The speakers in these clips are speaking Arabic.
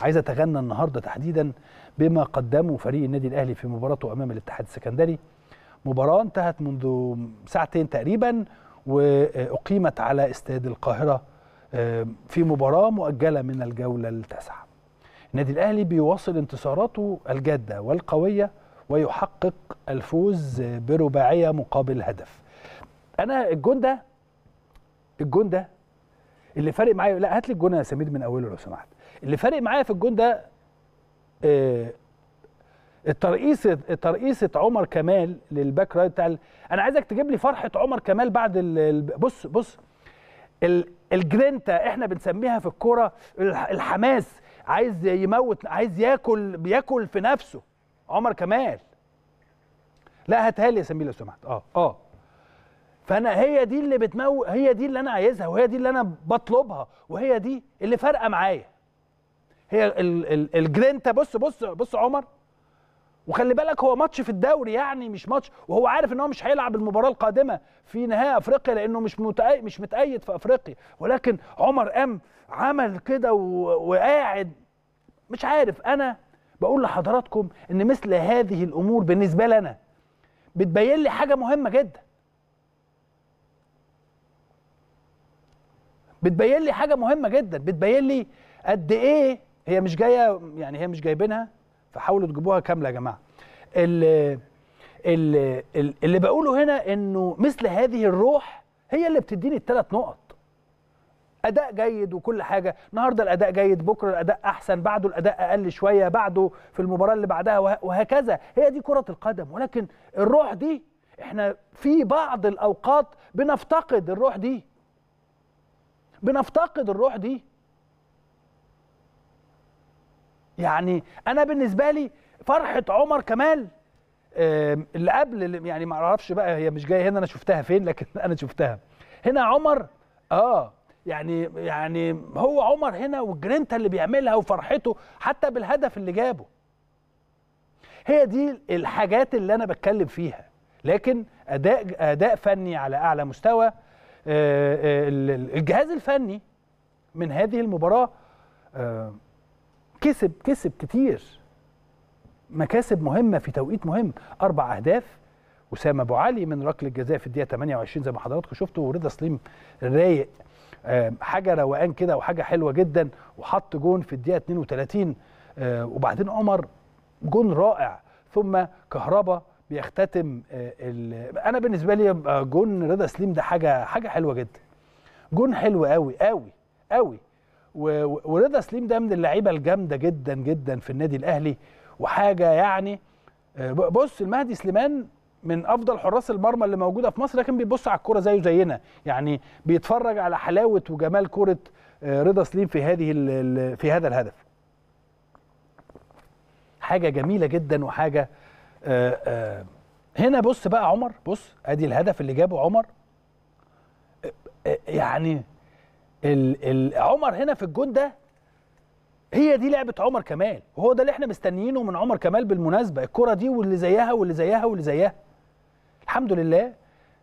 عايز اتغنى النهارده تحديدا بما قدمه فريق النادي الاهلي في مباراته امام الاتحاد السكندري. مباراه انتهت منذ ساعتين تقريبا واقيمت على استاد القاهره في مباراه مؤجله من الجوله التاسعه. النادي الاهلي بيواصل انتصاراته الجاده والقويه ويحقق الفوز برباعيه مقابل هدف. انا الجون ده اللي فارق معايا، لا هات لي الجون يا سمير من اوله لو سمحت. اللي فارق معايا في الجون ده الترقيصه عمر كمال للباك رايت بتاع انا عايزك تجيب لي فرحه عمر كمال بعد بص الجرينتا احنا بنسميها في الكوره، الحماس، عايز يموت، عايز ياكل، بياكل في نفسه عمر كمال. لا هاتها لي يا سمير لو سمحت. فانا هي دي اللي انا عايزها، وهي دي اللي انا بطلبها، وهي دي اللي فارقه معايا، هي الجرينتا. بص عمر، وخلي بالك هو ماتش في الدوري، يعني مش ماتش، وهو عارف ان هو مش هيلعب المباراه القادمه في نهائي افريقيا لانه مش متأيد في افريقيا، ولكن عمر قام عمل كده وقاعد مش عارف. انا بقول لحضراتكم ان مثل هذه الامور بالنسبه لي انا بتبين لي حاجه مهمه جدا، بتبين لي قد ايه هي مش جايه، يعني هي مش جايبينها، فحاولوا تجيبوها كامله يا جماعه. اللي بقوله هنا انه مثل هذه الروح هي اللي بتديني الثلاث نقط. اداء جيد وكل حاجه، النهارده الاداء جيد، بكره الاداء احسن، بعده الاداء اقل شويه، بعده في المباراه اللي بعدها، وهكذا. هي دي كره القدم، ولكن الروح دي احنا في بعض الاوقات بنفتقد الروح دي، يعني انا بالنسبه لي فرحه عمر كمال اللي قبل، يعني ما اعرفش بقى هي مش جايه هنا، انا شفتها فين، لكن انا شفتها هنا. عمر يعني هو عمر هنا، والجرينتا اللي بيعملها وفرحته حتى بالهدف اللي جابه، هي دي الحاجات اللي انا بتكلم فيها. لكن اداء فني على اعلى مستوى، الجهاز الفني من هذه المباراة كسب كتير، مكاسب مهمة في توقيت مهم. 4 أهداف، وسام أبو علي من ركلة جزاء في الدقيقة 28 زي ما حضراتكم شفتوا، ورضا سليم الرايق، حاجة روقان كده وحاجة حلوة جدا، وحط جون في الدقيقة 32، وبعدين عمر جون رائع، ثم كهربا بيختتم. انا بالنسبه لي جون رضا سليم ده حاجه حلوه جدا، جون حلو قوي قوي قوي. ورضا سليم ده من اللعيبه الجامده جدا جدا في النادي الاهلي، وحاجه يعني بص، المهدي سليمان من افضل حراس المرمى اللي موجوده في مصر، لكن بيبص على الكوره زيه زينا، يعني بيتفرج على حلاوه وجمال كوره رضا سليم في هذا الهدف. حاجه جميله جدا وحاجه هنا. بص بقى عمر، بص ادي الهدف اللي جابه عمر، يعني عمر هنا في الجون ده، هي دي لعبه عمر كمال، وهو ده اللي احنا مستنيينه من عمر كمال بالمناسبه، الكره دي واللي زيها واللي زيها واللي زيها. الحمد لله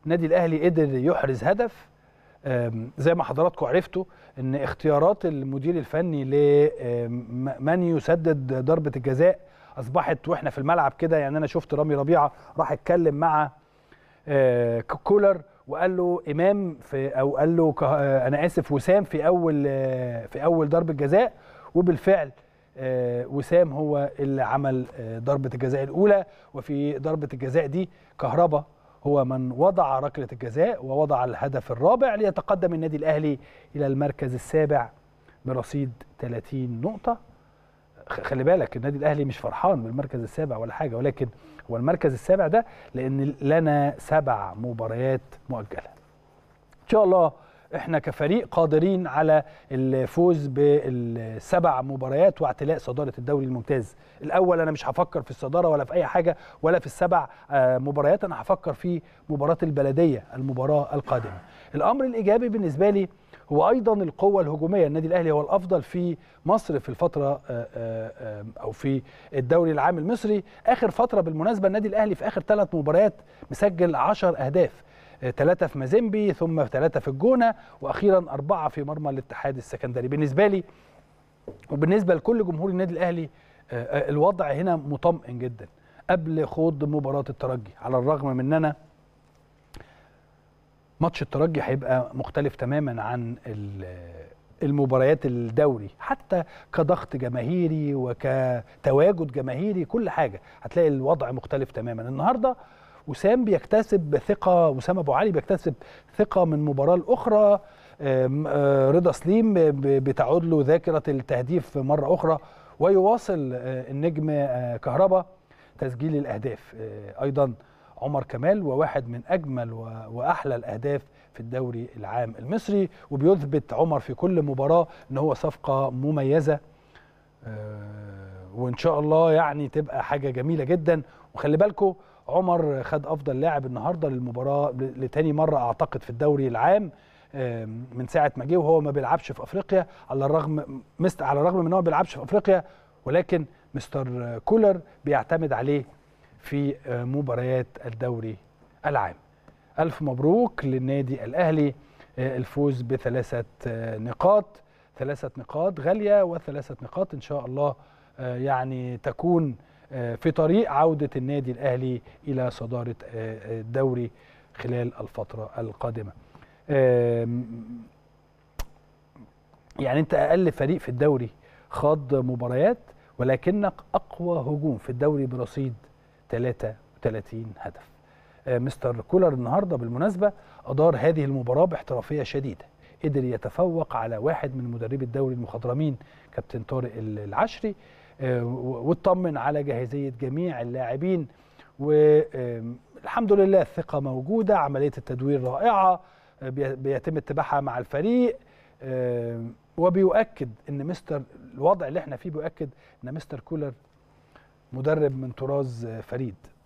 النادي الاهلي قدر يحرز هدف. زي ما حضراتكم عرفتوا ان اختيارات المدير الفني لمن يسدد ضربه الجزاء اصبحت واحنا في الملعب كده، يعني انا شفت رامي ربيعه راح اتكلم مع كولر وقال له امام قال له انا اسف وسام في اول ضربه جزاء، وبالفعل وسام هو اللي عمل ضربه الجزاء الاولى، وفي ضربه الجزاء دي كهربا هو من وضع ركله الجزاء ووضع الهدف الرابع، ليتقدم النادي الاهلي الى المركز السابع برصيد 30 نقطه. خلي بالك النادي الاهلي مش فرحان بالمركز السابع ولا حاجه، ولكن هو المركز السابع ده لان لنا 7 مباريات مؤجله. ان شاء الله احنا كفريق قادرين على الفوز بال7 مباريات واعتلاء صداره الدوري الممتاز الاول. انا مش هفكر في الصداره ولا في اي حاجه ولا في ال7 مباريات، انا هفكر في مباراه البلديه المباراه القادمه. الامر الايجابي بالنسبه لي هو أيضا القوة الهجومية. النادي الأهلي هو الأفضل في مصر في الفترة أو في الدوري العام المصري آخر فترة. بالمناسبة النادي الأهلي في آخر 3 مباريات مسجل 10 أهداف، 3 في مازيمبي، ثم 3 في الجونة، وأخيرا 4 في مرمى الاتحاد السكندري. بالنسبة لي وبالنسبه لكل جمهور النادي الاهلي الوضع هنا مطمئن جدا قبل خوض مباراه الترجي، على الرغم من ان انا ماتش الترجي هيبقى مختلف تماما عن المباريات الدوري، حتى كضغط جماهيري وكتواجد جماهيري، كل حاجه هتلاقي الوضع مختلف تماما. النهارده وسام بيكتسب ثقه، وسام ابو علي بيكتسب ثقه من مباراه الاخرى، رضا سليم بتعود له ذاكره التهديف مره اخرى، ويواصل النجم كهربا تسجيل الاهداف. ايضا عمر كمال وواحد من اجمل واحلى الاهداف في الدوري العام المصري، وبيثبت عمر في كل مباراه ان هو صفقه مميزه، وان شاء الله يعني تبقى حاجه جميله جدا. وخلي بالكم عمر خد افضل لاعب النهارده للمباراه لتاني مره اعتقد في الدوري العام من ساعه ما جه، وهو ما بيلعبش في افريقيا، على الرغم من ان هو ما بيلعبش في افريقيا، ولكن مستر كولر بيعتمد عليه في مباريات الدوري العام. ألف مبروك للنادي الأهلي الفوز بثلاثة نقاط، 3 نقاط غالية و3 نقاط إن شاء الله يعني تكون في طريق عودة النادي الأهلي إلى صدارة الدوري خلال الفترة القادمة. يعني أنت أقل فريق في الدوري خاض مباريات، ولكنك أقوى هجوم في الدوري برصيد 33 هدف. مستر كولر النهارده بالمناسبه ادار هذه المباراه باحترافيه شديده، قدر يتفوق على واحد من مدربي الدوري المخضرمين كابتن طارق العشري، واطمن على جاهزيه جميع اللاعبين، والحمد لله الثقه موجوده، عمليه التدوير رائعه بيتم اتباعها مع الفريق، وبيؤكد ان الوضع اللي احنا فيه بيؤكد ان مستر كولر مدرب من طراز فريد.